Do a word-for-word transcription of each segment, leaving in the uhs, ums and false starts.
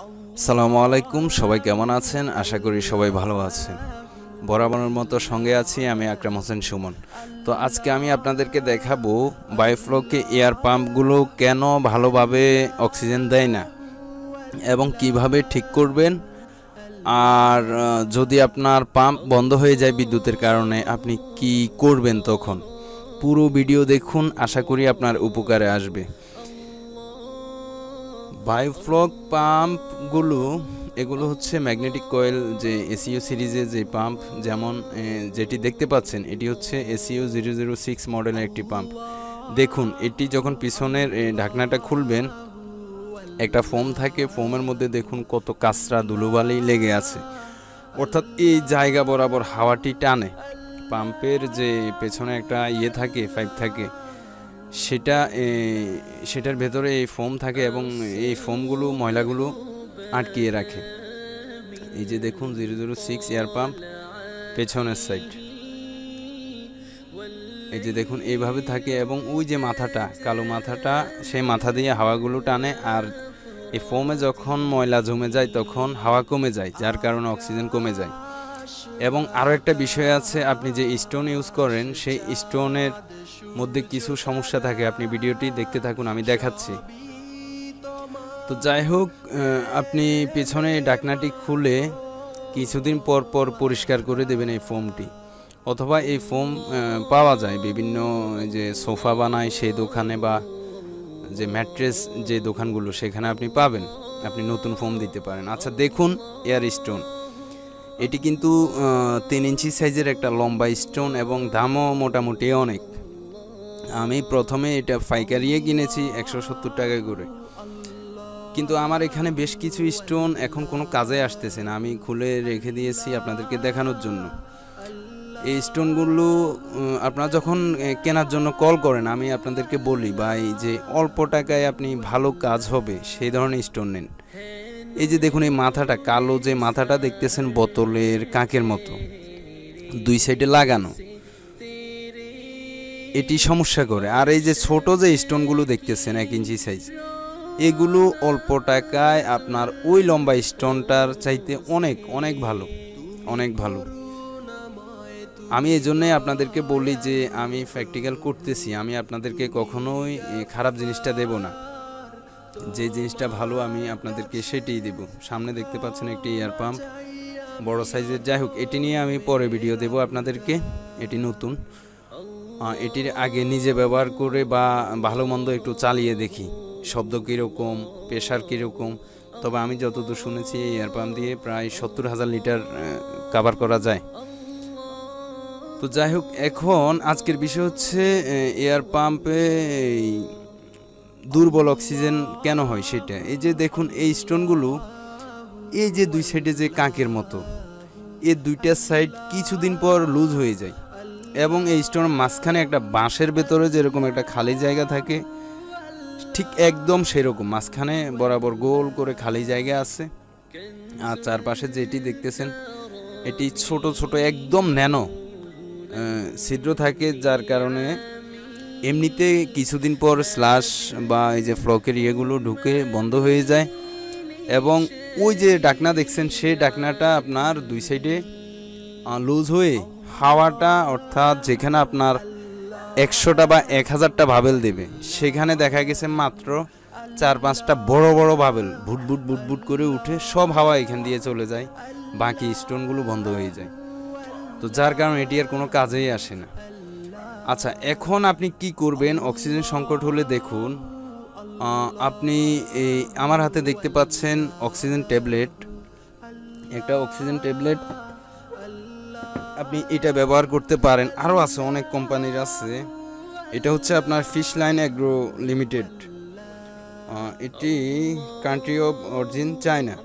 আসসালামু আলাইকুম, সবাই কেমন আছেন? আশা করি সবাই ভালো আছেন। বরাবরের মতো সঙ্গে আছি আমি আকরাম হোসেন সুমন। তো আজকে আমি আপনাদেরকে দেখাবো বায়োফ্লকে এয়ার পাম্পগুলো কেন ভালোভাবে অক্সিজেন দেয় না এবং কিভাবে ঠিক করবেন, আর যদি আপনার পাম্প বন্ধ হয়ে যায় বিদ্যুতের কারণে আপনি কি করবেন। তখন পুরো ভিডিও দেখুন, আশা করি আপনার উপকারে আসবে। বায়োফ্লক পাম্পগুলো এগুলো হচ্ছে ম্যাগনেটিক কয়েল, যে এসইউ সিরিজের যে পাম্প, যেমন যেটি দেখতে পাচ্ছেন এটি হচ্ছে এসইউ জিরো জিরো সিক্স মডেলের একটি পাম্প। দেখুন, এটি যখন পিছনের ঢাকনাটা খুলবেন, একটা ফোম থাকে, ফোমের মধ্যে দেখুন কত কাঁচরা ধুলোবালি লেগে আছে, অর্থাৎ এই জায়গা বরাবর হাওয়াটি টানে। পাম্পের যে পেছনে একটা ইয়ে থাকে, পাইপ থাকে, সেটা সেটার ভেতরে এই ফোম থাকে এবং এই ফোমগুলো ময়লাগুলো আটকিয়ে রাখে। এই যে দেখুন zero zero six air pump পেছনের সাইড, এই যে দেখুন এইভাবে থাকে এবং ওই যে মাথাটা, কালো মাথাটা, সেই মাথা দিয়ে হাওয়াগুলো টানে। আর এই ফোমে যখন ময়লা জমে যায় তখন হাওয়া কমে যায়, যার কারণে অক্সিজেন কমে যায়। এবং আরও একটা বিষয় আছে, আপনি যে স্টোন ইউজ করেন সেই স্টোনের মধ্যে কিছু সমস্যা থাকে। আপনি ভিডিওটি দেখতে থাকুন, আমি দেখাচ্ছি। তো যাই হোক, আপনি পেছনে ঢাকনাটি খুলে কিছুদিন পর পর পরিষ্কার করে দেবেন এই ফোমটি, অথবা এই ফোম পাওয়া যায় বিভিন্ন যে সোফা বানায় সেই দোকানে বা যে ম্যাট্রেস যে দোকানগুলো সেখানে আপনি পাবেন, আপনি নতুন ফোম দিতে পারেন। আচ্ছা দেখুন এয়ার স্টোন, এটি কিন্তু তিন ইঞ্চি সাইজের একটা লম্বা স্টোন এবং দামও মোটামুটি অনেক। আমি প্রথমে এটা পাইকারিয়ে কিনেছি একশো সত্তর টাকা করে, কিন্তু আমার এখানে বেশ কিছু স্টোন এখন কোনো কাজে আসতেছে না, আমি খুলে রেখে দিয়েছি আপনাদেরকে দেখানোর জন্য। এই স্টোনগুলো আপনারা যখন কেনার জন্য কল করেন, আমি আপনাদেরকে বলি ভাই যে অল্প টাকায় আপনি ভালো কাজ হবে সেই ধরনের স্টোন নেন। এই যে দেখুন এই মাথাটা, কালো যে মাথাটা দেখতেছেন বোতলের কাঁকের মতো দুই সাইডে লাগানো, এটি সমস্যা করে। আর এই যে ছোট যে স্টোনগুলো দেখতেছেন এক ইঞ্চি সাইজ, এগুলো অল্প টাকায় আপনার ওই লম্বা স্টোনটার চাইতে অনেক অনেক ভালো, অনেক ভালো। আমি এই জন্যই আপনাদেরকে বলি যে আমি প্র্যাকটিক্যাল করতেছি, আমি আপনাদেরকে কখনোই খারাপ জিনিসটা দেব না, যে জিনিসটা ভালো আমি আপনাদেরকে সেটাই দেব। সামনে দেখতে পাচ্ছেন একটি এয়ার পাম্প বড় সাইজের, যাই হোক এটি নিয়ে আমি পরে ভিডিও দেব আপনাদেরকে, এটি নতুন। এটির আগে নিজে ব্যবহার করে বা ভালো মন্দ একটু চালিয়ে দেখি শব্দ কীরকম, প্রেশার কীরকম। তবে আমি যতদূর শুনেছি এই এয়ার পাম্প দিয়ে প্রায় সত্তর হাজার লিটার কভার করা যায়। তো যাই হোক, এখন আজকের বিষয় হচ্ছে এয়ার পাম্পে দুর্বল অক্সিজেন কেন হয় সেটা। এই যে দেখুন এই স্টোনগুলো, এই যে দুই সাইডে যে কাঁকের মতো, এই দুইটা সাইড কিছুদিন পর লুজ হয়ে যায় এবং এই স্টোনের মাঝখানে একটা বাঁশের ভেতরে যেরকম একটা খালি জায়গা থাকে, ঠিক একদম সেরকম মাঝখানে বরাবর গোল করে খালি জায়গা আছে। আর চারপাশে যেটি দেখতেছেন এটি ছোট ছোট একদম ন্যানো ছিদ্র থাকে, যার কারণে এমনিতে কিছুদিন পর স্লাশ বা এই যে ফ্লকের ইয়েগুলো ঢুকে বন্ধ হয়ে যায়। এবং ওই যে ডাকনা দেখছেন সেই ডাকনাটা আপনার দুই সাইডে লুজ হয়ে হাওয়াটা, অর্থাৎ যেখানে আপনার একশোটা বা এক হাজারটা ভাবেল দেবে সেখানে দেখা গেছে মাত্র চার পাঁচটা বড় বড় ভাবেল ভুটভুট ভুটভুট করে উঠে সব হাওয়া এখান দিয়ে চলে যায়, বাকি স্টোনগুলো বন্ধ হয়ে যায়। তো যার কারণে এটি আর কোনো কাজেই আসে না। আচ্ছা এখন আপনি কি করবেন অক্সিজেন সংকট হলে? দেখুন আপনি এই আমার হাতে দেখতে পাচ্ছেন অক্সিজেন ট্যাবলেট, একটা অক্সিজেন ট্যাবলেট আপনি এটা ব্যবহার করতে পারেন। আরও আছে অনেক কোম্পানির আছে, এটা হচ্ছে আপনার ফিশ লাইন অ্যাগ্রো লিমিটেড, এটি কান্ট্রি অফ অরিজিন চায়না,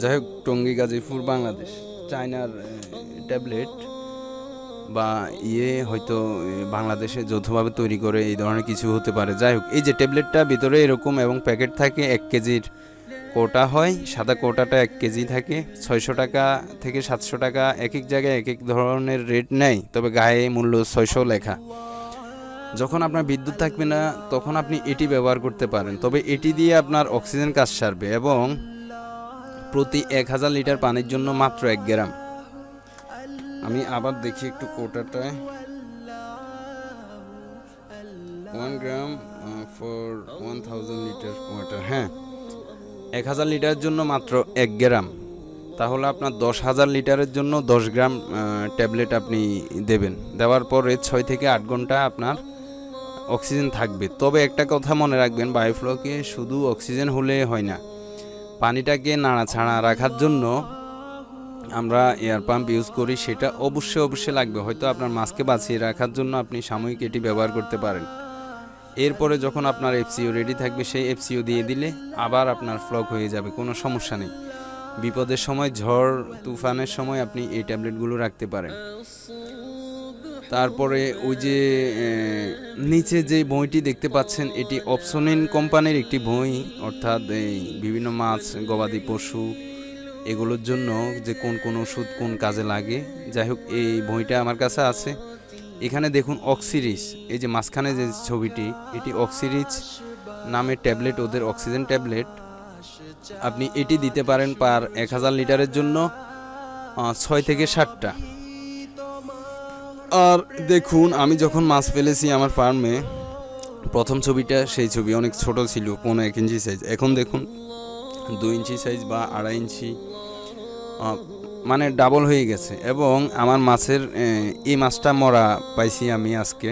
যাই হোক টঙ্গী গাজীপুর বাংলাদেশ, চায়নার ট্যাবলেট বা ইয়ে হয়তো বাংলাদেশে যৌথভাবে তৈরি করে এই ধরনের কিছু হতে পারে। যাই হোক এই যে ট্যাবলেটটা ভিতরে এরকম এবং প্যাকেট থাকে, এক কেজির কোটা হয়, সাদা কোটাটা এক কেজি থাকে, ছয়শো টাকা থেকে সাতশো টাকা, এক এক জায়গায় এক এক ধরনের রেট নেয়, তবে গায়ে মূল্য ছয়শো লেখা। যখন আপনার বিদ্যুৎ থাকবে না তখন আপনি এটি ব্যবহার করতে পারেন তবে এটি দিয়ে আপনার অক্সিজেন কাজ সারবে এবং প্রতি এক হাজার লিটার পানির জন্য মাত্র এক গ্রাম আমি আবার দেখি একটু কোটাটায় one gram for one thousand litre quarter হ্যাঁ এক হাজার লিটারের জন্য মাত্র এক গ্রাম তাহলে আপনার দশ হাজার লিটারের জন্য দশ গ্রাম ট্যাবলেট আপনি দেবেন দেওয়ার পরে ছয় থেকে আট ঘন্টা আপনার অক্সিজেন থাকবে তবে একটা কথা মনে রাখবেন বায়োফ্লকে শুধু অক্সিজেন হলে হয় না পানিটাকে নাড়াছাড়া রাখার জন্য আমরা এয়ার পাম্প ইউজ করি সেটা অবশ্যই অবশ্যই লাগবে হয়তো আপনার মাস্কে বাঁচিয়ে রাখার জন্য আপনি সাময়িক এটি ব্যবহার করতে পারেন এরপরে যখন আপনার এফসিও রেডি থাকবে সেই এফসিও দিয়ে দিলে আবার আপনার ফ্লক হয়ে যাবে কোনো সমস্যা নেই বিপদের সময় ঝড় তুফানের সময় আপনি এই ট্যাবলেটগুলো রাখতে পারেন তারপরে ওই যে নিচে যে বইটি দেখতে পাচ্ছেন এটি অপশনিন কোম্পানির একটি বই অর্থাৎ এই বিভিন্ন মাছ গবাদি পশু এগুলোর জন্য যে কোন কোন ওষুধ কোন কাজে লাগে যাই হোক এই বইটা আমার কাছে আছে এখানে দেখুন অক্সিরিজ এই যে মাঝখানে যে ছবিটি এটি অক্সিরিজ নামে ট্যাবলেট ওদের অক্সিজেন ট্যাবলেট আপনি এটি দিতে পারেন পার এক হাজার লিটারের জন্য ছয় থেকে ষাটটা আর দেখুন আমি যখন মাছ ফেলেছি আমার ফার্মে প্রথম ছবিটা সেই ছবি অনেক ছোট ছিল পনেরো এক ইঞ্চি সাইজ এখন দেখুন দুই ইঞ্চি সাইজ বা আড়াই ইঞ্চি মানে ডাবল হয়ে গেছে এবং আমার মাছের এই মাছটা মরা পাইছি আমি আজকে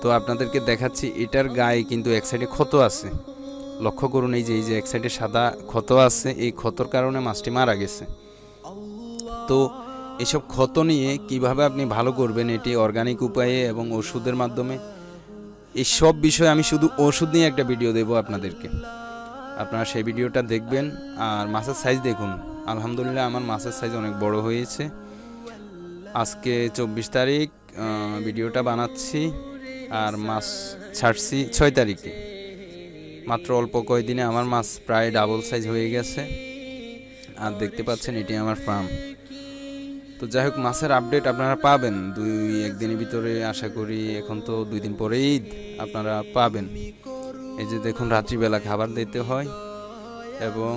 তো আপনাদেরকে দেখাচ্ছি এটার গায়ে কিন্তু এক সাইডে ক্ষত আছে লক্ষ্য করুন এই যে এই যে এক সাইডে সাদা ক্ষত আছে এই ক্ষতর কারণে মাছটি মারা গেছে তো এসব ক্ষত নিয়ে কিভাবে আপনি ভালো করবেন এটি অর্গানিক উপায়ে এবং ওষুধের মাধ্যমে এই সব বিষয়ে আমি শুধু ওষুধ নিয়ে একটা ভিডিও দেব আপনাদেরকে আপনারা সেই ভিডিওটা দেখবেন আর মাছের সাইজ দেখুন আলহামদুলিল্লাহ আমার মাছের সাইজ অনেক বড় হয়েছে আজকে চব্বিশ তারিখ ভিডিওটা বানাচ্ছি আর মাছ ছাড়ছি ছয় তারিখে মাত্র অল্প কয়েকদিনে আমার মাছ প্রায় ডাবল সাইজ হয়ে গেছে আর দেখতে পাচ্ছেন এটি আমার ফার্ম তো যাই হোক মাছের আপডেট আপনারা পাবেন দুই একদিনের ভিতরে আশা করি এখন তো দুই দিন পরে ঈদ আপনারা পাবেন এই যে দেখুন রাত্রিবেলা খাবার দিতে হয় এবং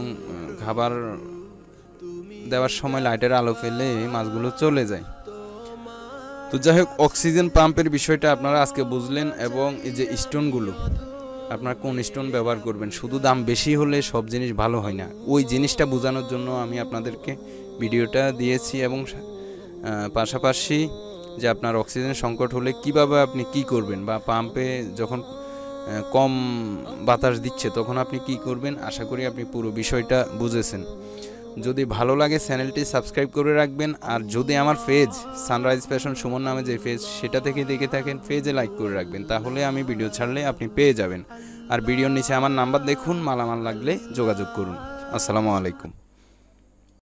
খাবার দেওয়ার সময় লাইটের আলো ফেলে মাছগুলো চলে যায় তো যাই হোক অক্সিজেন পাম্পের বিষয়টা আপনারা আজকে বুঝলেন এবং এই যে স্টোনগুলো আপনারা কোন স্টোন ব্যবহার করবেন শুধু দাম বেশি হলে সব জিনিস ভালো হয় না ওই জিনিসটা বোঝানোর জন্য আমি আপনাদেরকে ভিডিওটা দিয়েছি এবং পাশাপাশি যে আপনার অক্সিজেন সংকট হলে কিভাবে আপনি কি করবেন বা পাম্পে যখন কম বাতাস দিচ্ছে তখন আপনি কি করবেন আশা করি আপনি পুরো বিষয়টা বুঝেছেন যদি ভালো লাগে চ্যানেলটি সাবস্ক্রাইব করে রাখবেন আর যদি আমার পেজ সানরাইজ ফ্যাশন সুমন নামে যে পেজ সেটা থেকে দেখে থাকেন পেজে লাইক করে রাখবেন তাহলে আমি ভিডিও ছাড়লে আপনি পেয়ে যাবেন আর ভিডিওর নিচে আমার নাম্বার দেখুন মালামাল লাগলে যোগাযোগ করুন আসসালামু আলাইকুম